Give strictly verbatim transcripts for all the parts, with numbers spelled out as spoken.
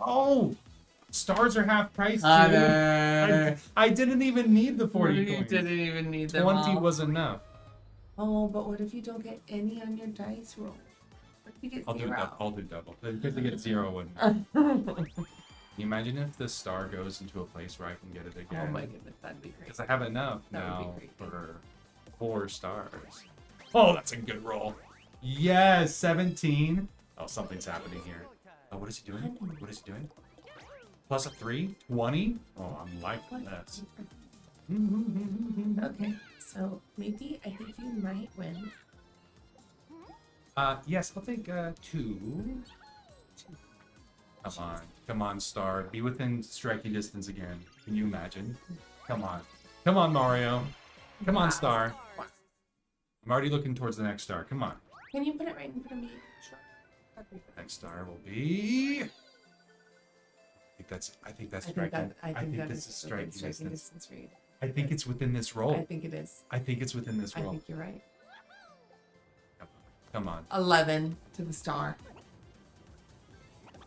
Oh! Stars are half price, dude. Uh, I, I didn't even need the forty coins. You didn't even need them twenty all. Was enough. Oh, but what if you don't get any on your dice roll? What if you get I'll zero? Do I'll do double. Because you get zero and... Can you imagine if the star goes into a place where I can get it again? Oh my goodness, that'd be great. Because I have enough that now for four stars. Oh, that's a good roll. Yes, seventeen. Oh, something's happening here. Oh, what is he doing? What is he doing? Plus a three? twenty? Oh, I'm like this. Okay, so maybe I think you might win. Uh, yes, I'll take uh, two. Come on. Come on, Star. Be within striking distance again. Can you imagine? Come on. Come on, Mario. Come on, Star. I'm already looking towards the next star. Come on. Can you put it right in front of me? Sure. Next star will be... I think that's I think that's striking. I think, that, I think, I think that this is striking, striking distance. distance for you. I think but it's within this roll. I think it is. I think it's within this roll. I think you're right. Come on. eleven to the star.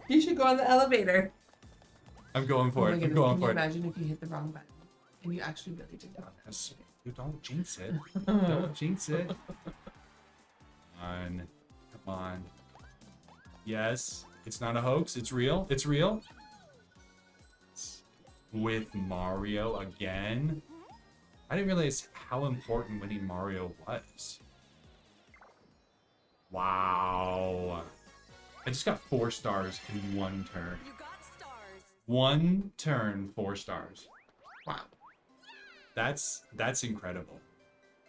You should go on the elevator. I'm going for oh it. I'm going Can for you it. Imagine if you hit the wrong button and you actually really did that. You don't jinx it. Don't jinx it. Come on. Come on. Yes. It's not a hoax. It's real. It's real. With Mario again. I didn't realize how important winning Mario was. Wow. I just got four stars in one turn. You got stars. One turn, four stars. Wow. That's that's incredible.